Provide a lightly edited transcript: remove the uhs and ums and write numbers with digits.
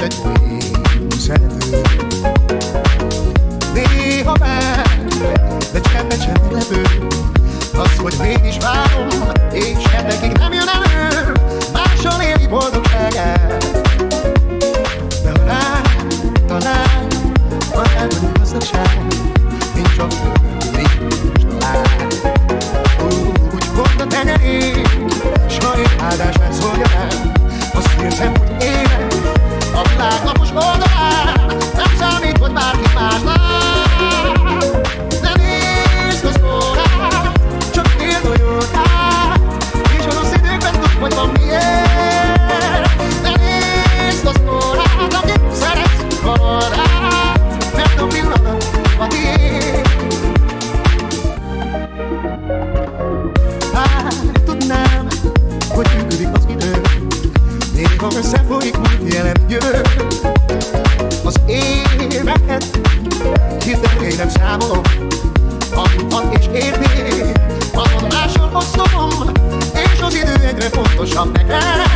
that we set néha már becsen lepő az, hogy mégis várom, és nekik nem jön elő máson élni boldogságát. De ha rá talán van elmondó gazdagság, nincs a fő, nincs talán úgy volt a tengerén, s ha én áldását szolgálám, azt érzem, hogy éve a világlapos oldalán nem számít, hogy bárki más lát. Ne nézd az órát, csak nézd olyan át, és az az időkben tud, hogy van miért. Ne nézd az órát, akit szeretsz valorát, mert a pillanat a tiéd. Hát tudnám, hogy működik az idő, néha összefolyik, mint jelen győ. Az éveket hirden én nem számolom, amúgy és érték, azon máson osztom, és az idő egyre fontosabb nekem.